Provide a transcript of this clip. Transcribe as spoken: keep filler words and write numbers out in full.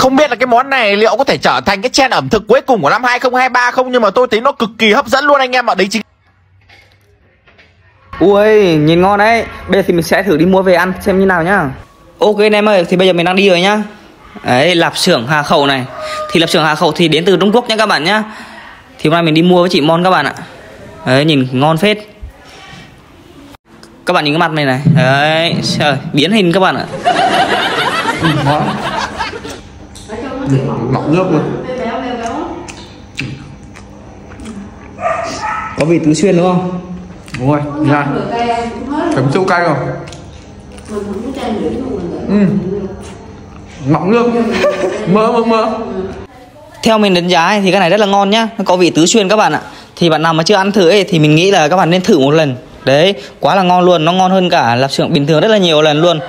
Không biết là cái món này liệu có thể trở thành cái trend ẩm thực cuối cùng của năm hai không hai ba không, nhưng mà tôi thấy nó cực kỳ hấp dẫn luôn anh em ạ. Đấy chính. Ui, nhìn ngon đấy. Bây giờ thì mình sẽ thử đi mua về ăn xem như nào nhá. Ok anh em ơi, thì bây giờ mình đang đi rồi nhá. Đấy, lạp xưởng Hà Khẩu này. Thì lạp xưởng Hà Khẩu thì đến từ Trung Quốc nhá các bạn nhá. Thì hôm nay mình đi mua với chị Mon các bạn ạ. Đấy, nhìn ngon phết. Các bạn nhìn cái mặt này này. Đấy, trời, biến hình các bạn ạ. Lọc nước luôn. Có vị tứ xuyên đúng không? Đúng rồi, nha. Chấm siêu cay không? Ừ. Mọng nước. Mơ mơ mơ. Theo mình đánh giá thì cái này rất là ngon nhá. Nó có vị tứ xuyên các bạn ạ. Thì bạn nào mà chưa ăn thử ấy, thì mình nghĩ là các bạn nên thử một lần. Đấy, quá là ngon luôn. Nó ngon hơn cả lạp xưởng bình thường rất là nhiều lần luôn.